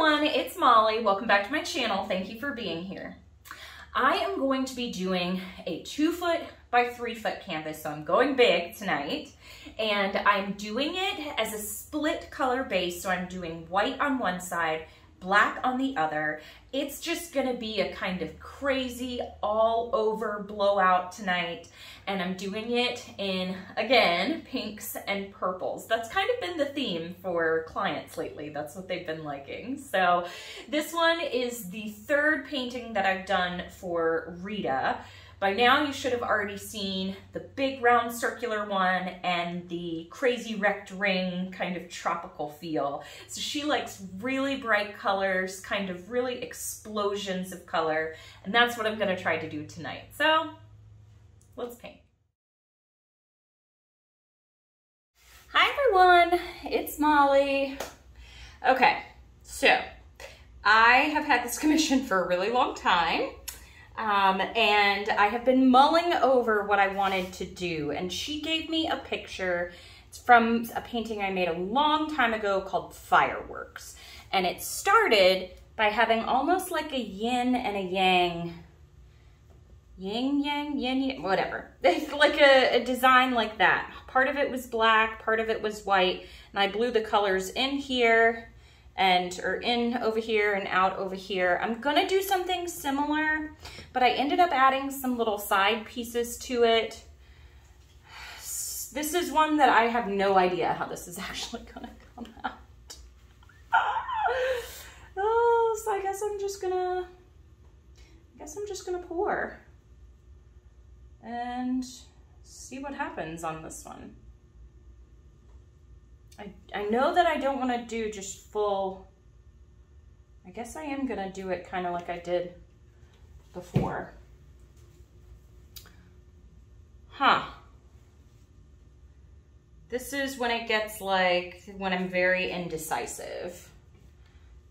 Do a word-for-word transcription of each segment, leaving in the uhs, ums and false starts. everyone, it's Molly. Welcome back to my channel. Thank you for being here. I am going to be doing a two foot by three foot canvas, so I'm going big tonight, and I'm doing it as a split color base, so I'm doing white on one side, black on the other. It's just gonna be a kind of crazy all over blowout tonight, and I'm doing it in, again, pinks and purples. That's kind of been the theme for clients lately. That's what they've been liking. So this one is the third painting that I've done for Rita. By now you should have already seen the big round circular one and the crazy wrecked ring kind of tropical feel. So she likes really bright colors, kind of really explosions of color, and that's what I'm gonna try to do tonight. So let's paint. Hi everyone, it's Molly. Okay, so I have had this commission for a really long time. Um, and I have been mulling over what I wanted to do, and she gave me a picture. It's from a painting I made a long time ago called Fireworks, and it started by having almost like a yin and a yang, yin, yang, yin, yin, whatever. Like a, a design like that. Part of it was black, part of it was white, and I blew the colors in here and or in over here and out over here. I'm gonna do something similar, but I ended up adding some little side pieces to it. This is one that I have no idea how this is actually gonna come out. Oh, so I guess I'm just gonna, I guess I'm just gonna pour and see what happens on this one. I, I know that I don't want to do just full, I guess I am going to do it kind of like I did before. Huh. This is when it gets like, when I'm very indecisive.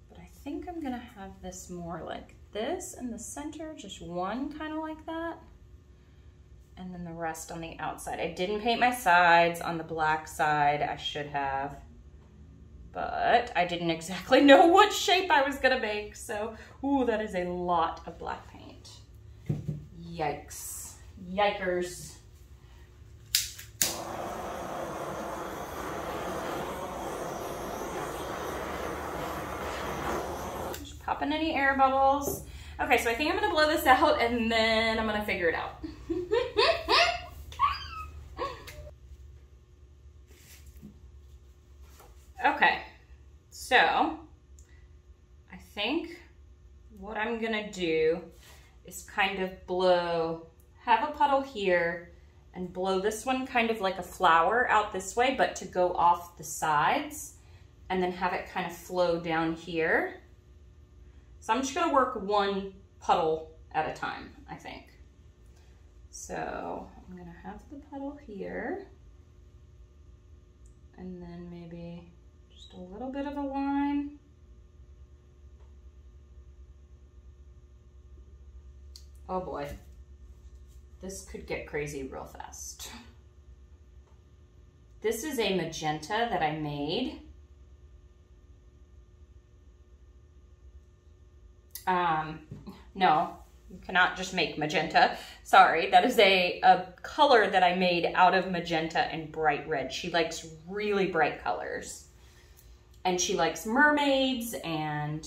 But I think I'm going to have this more like this in the center, just one kind of like that. And then the rest on the outside. I didn't paint my sides on the black side. I should have, but I didn't exactly know what shape I was gonna make. So, ooh, that is a lot of black paint. Yikes. Yikers. Just popping any air bubbles. Okay, so I think I'm gonna blow this out and then I'm gonna figure it out. Okay, so I think what I'm gonna do is kind of blow, have a puddle here and blow this one kind of like a flower out this way, but to go off the sides, and then have it kind of flow down here. So I'm just gonna work one puddle at a time, I think. So I'm gonna have the puddle here, and then maybe just a little bit of a line. Oh boy, this could get crazy real fast. This is a magenta that I made. Um, no. You cannot just make magenta. Sorry, that is a, a color that I made out of magenta and bright red. She likes really bright colors. And she likes mermaids and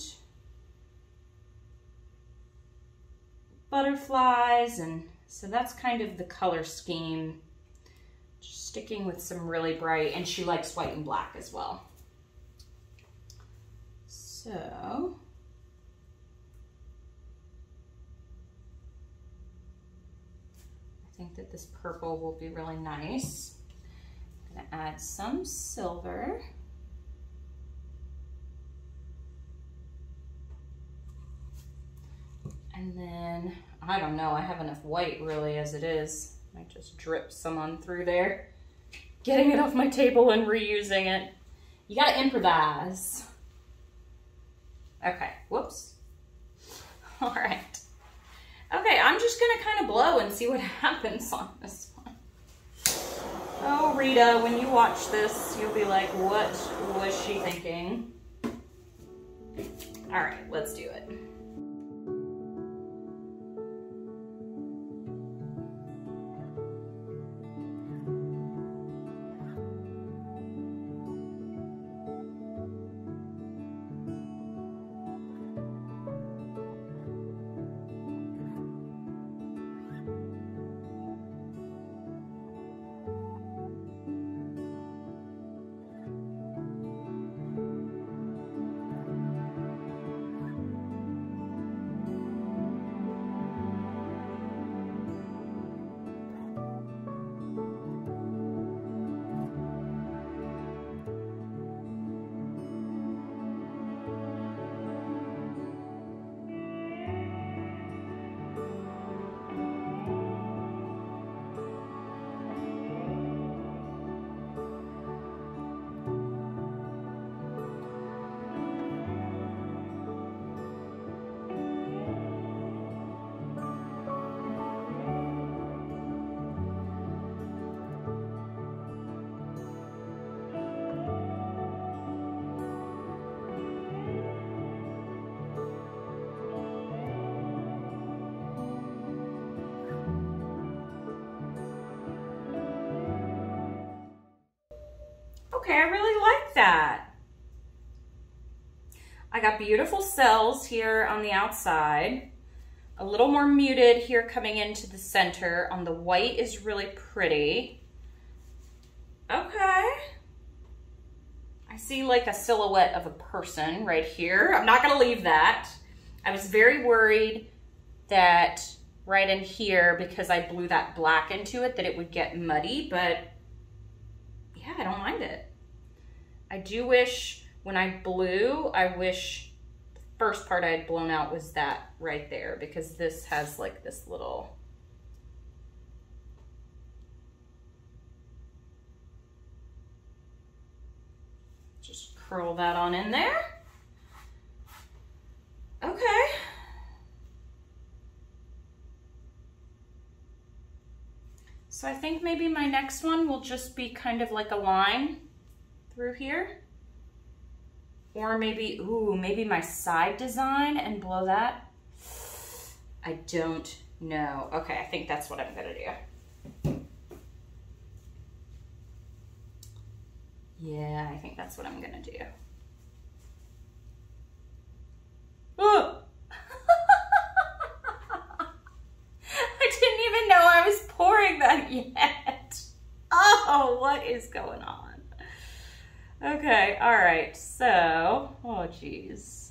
butterflies. And so that's kind of the color scheme. Just sticking with some really bright, and she likes white and black as well. So I think that this purple will be really nice. I'm gonna add some silver. And then, I don't know, I have enough white really as it is. I might just drip some on through there. Getting it off my table and reusing it. You gotta improvise. Okay, whoops. All right. Okay, I'm just gonna kind of blow and see what happens on this one. Oh, Rita, when you watch this, you'll be like, what was she thinking? All right, let's do it. Okay, I really like that. I got beautiful cells here on the outside, a little more muted here coming into the center on the white is really pretty. Okay. I see like a silhouette of a person right here. I'm not gonna leave that. I was very worried that right in here, because I blew that black into it, that it would get muddy, but yeah, I don't mind it. I do wish when I blew, I wish the first part I had blown out was that right there, because this has like this little, just curl that on in there. Okay. So I think maybe my next one will just be kind of like a line through here, or maybe, ooh, maybe my side design and blow that. I don't know. Okay, I think that's what I'm gonna do. Yeah, I think that's what I'm gonna do. Ooh. I didn't even know I was pouring that yet. Oh, what is going on? Okay, all right, so, oh geez.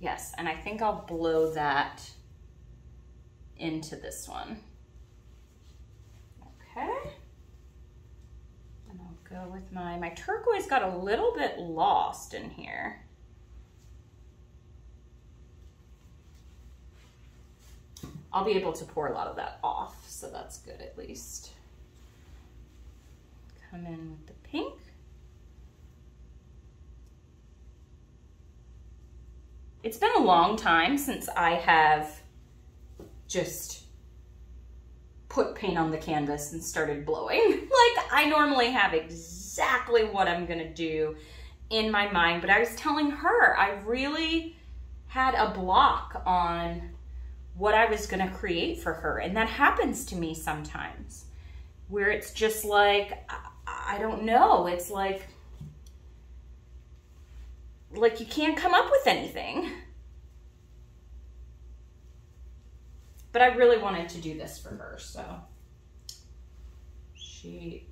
Yes, and I think I'll blow that into this one. Okay. And I'll go with my, my turquoise got a little bit lost in here. I'll be able to pour a lot of that off, so that's good at least. Come in with the pink. It's been a long time since I have just put paint on the canvas and started blowing. Like, I normally have exactly what I'm gonna do in my mind, but I was telling her I really had a block on what I was gonna create for her, and that happens to me sometimes, where it's just like, I don't know. It's like, like you can't come up with anything. But I really wanted to do this for her, so. She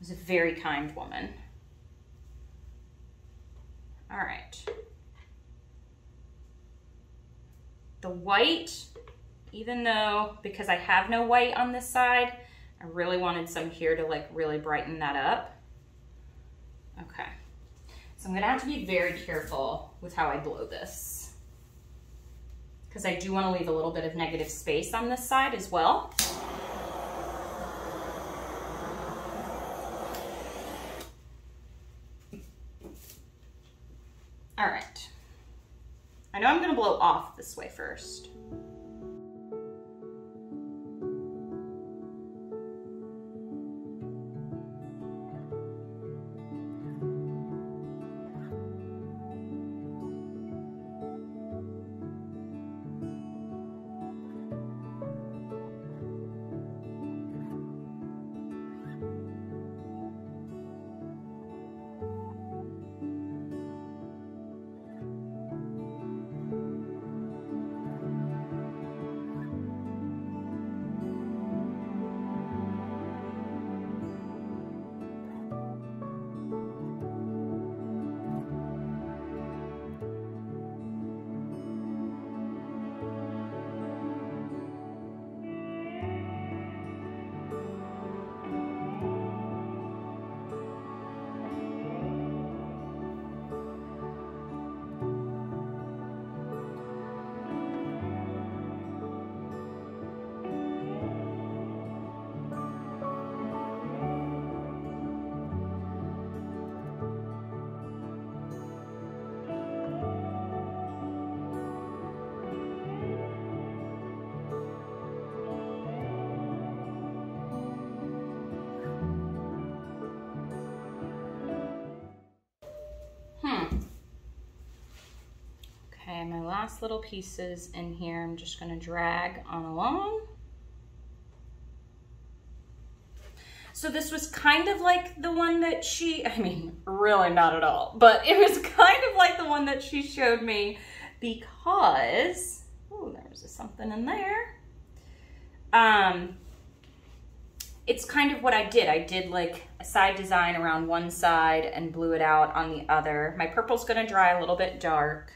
was a very kind woman. All right. The white, even though, because I have no white on this side, I really wanted some here to like really brighten that up. Okay, so I'm gonna have to be very careful with how I blow this, because I do wanna leave a little bit of negative space on this side as well. All right, I know I'm gonna blow off this way first. my last little pieces in here, I'm just going to drag on along. So this was kind of like the one that she, I mean, really not at all, but it was kind of like the one that she showed me because, oh, there was something in there. Um, it's kind of what I did. I did like a side design around one side and blew it out on the other. My purple's gonna dry a little bit dark.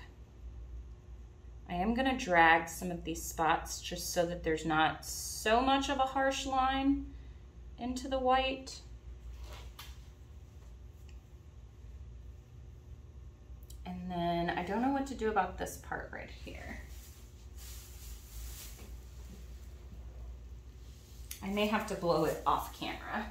I am gonna drag some of these spots just so that there's not so much of a harsh line into the white. And then I don't know what to do about this part right here. I may have to blow it off camera.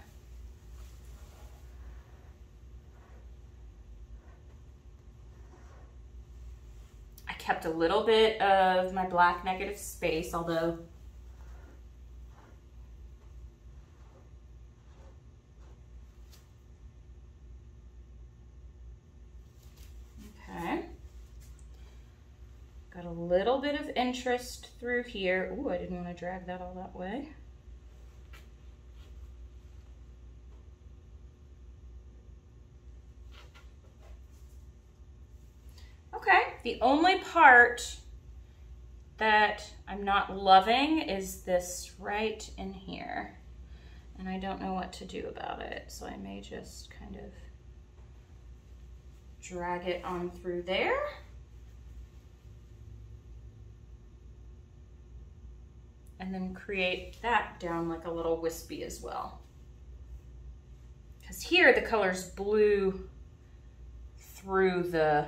I kept a little bit of my black negative space, although got a little bit of interest through here. Ooh, I didn't want to drag that all that way. Okay, the only part that I'm not loving is this right in here. And I don't know what to do about it, so I may just kind of drag it on through there. And then create that down like a little wispy as well. Because here the colors blew through the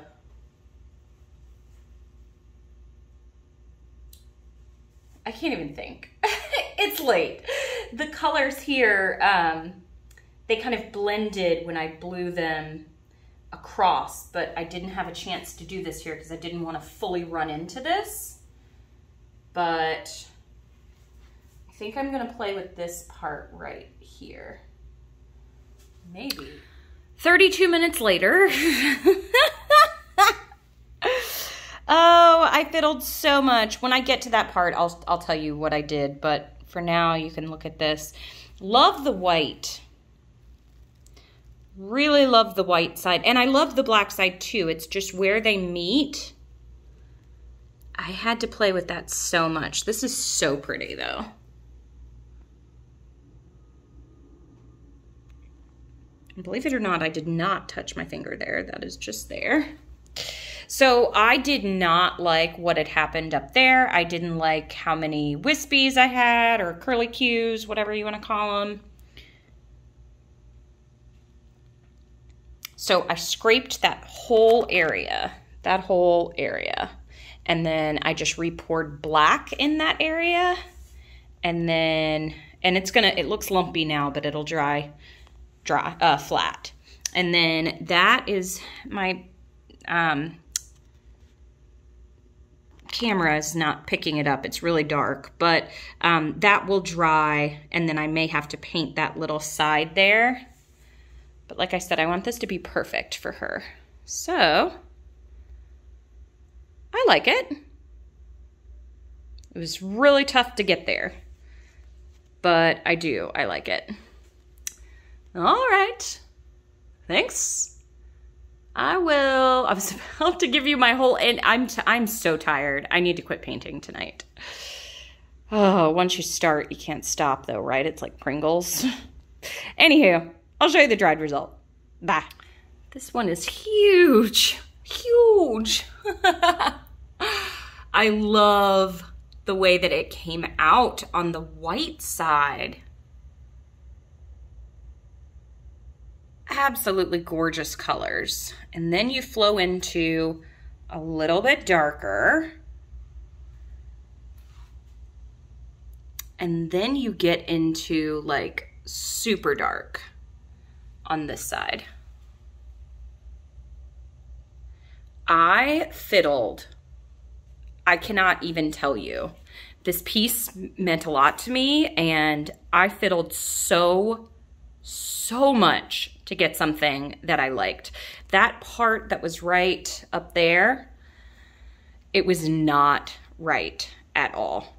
I can't even think. It's late. The colors here, um, they kind of blended when I blew them across, but I didn't have a chance to do this here because I didn't want to fully run into this. But I think I'm gonna play with this part right here. Maybe. thirty-two minutes later. Oh, I fiddled so much. When I get to that part, I'll, I'll tell you what I did, but for now you can look at this. Love the white. Really love the white side. And I love the black side too. It's just where they meet. I had to play with that so much. This is so pretty though. Believe it or not, I did not touch my finger there. That is just there. So I did not like what had happened up there. I didn't like how many wispies I had or curly cues, whatever you want to call them. So I scraped that whole area, that whole area. And then I just re-poured black in that area. And then, and it's gonna, it looks lumpy now, but it'll dry. Dry, uh, flat. And then that is my um, camera is not picking it up. It's really dark, but um, that will dry. And then I may have to paint that little side there. But like I said, I want this to be perfect for her. So I like it. It was really tough to get there, but I do, I like it. All right, thanks. I will, I was about to give you my whole, and I'm, t I'm so tired. I need to quit painting tonight. Oh, once you start, you can't stop though, right? It's like Pringles. Anywho, I'll show you the dried result. Bye. This one is huge, huge. I love the way that it came out on the white side. Absolutely gorgeous colors. And then you flow into a little bit darker. And then you get into like super dark on this side. I fiddled. I cannot even tell you. This piece meant a lot to me and I fiddled so, so much to get something that I liked. That part that was right up there it was not right at all.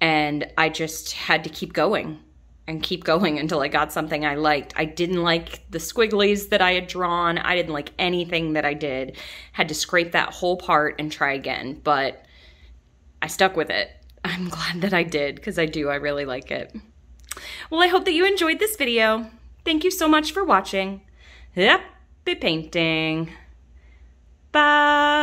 And I just had to keep going and keep going until I got something I liked. I didn't like the squigglies that I had drawn. I didn't like anything that I did. Had to scrape that whole part and try again, but I stuck with it. I'm glad that I did, because I do, I really like it. Well, I hope that you enjoyed this video. Thank you so much for watching. Happy painting. Bye.